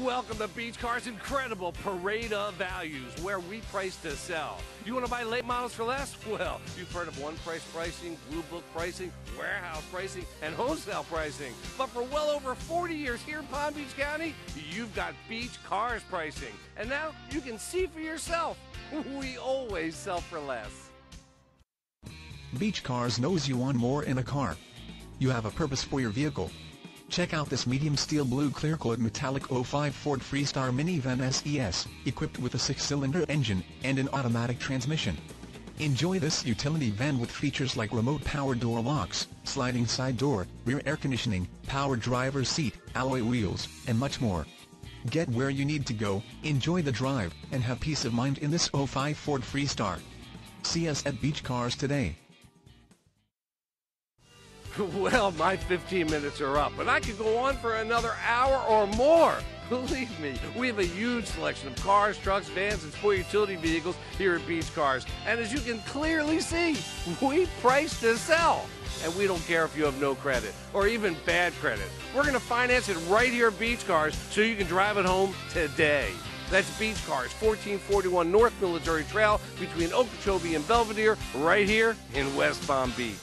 Welcome to Beach Car's incredible parade of values, where we price to sell. You want to buy late models for less? Well, you've heard of one price pricing, blue book pricing, warehouse pricing, and wholesale pricing. But for well over 40 years here in Palm Beach County, you've got Beach Car's pricing. And now you can see for yourself. We always sell for less. Beach Cars knows you want more in a car. You have a purpose for your vehicle. Check out this medium steel blue clear coat metallic 05 Ford Freestar minivan SES, equipped with a 6-cylinder engine and an automatic transmission. Enjoy this utility van with features like remote power door locks, sliding side door, rear air conditioning, power driver's seat, alloy wheels, and much more. Get where you need to go, enjoy the drive, and have peace of mind in this 05 Ford Freestar. See us at Beach Cars today. Well, my 15 minutes are up, and I could go on for another hour or more. Believe me, we have a huge selection of cars, trucks, vans, and sport utility vehicles here at Beach Cars. And as you can clearly see, we price to sell. And we don't care if you have no credit or even bad credit. We're going to finance it right here at Beach Cars so you can drive it home today. That's Beach Cars, 1441 North Military Trail between Okeechobee and Belvedere, right here in West Palm Beach.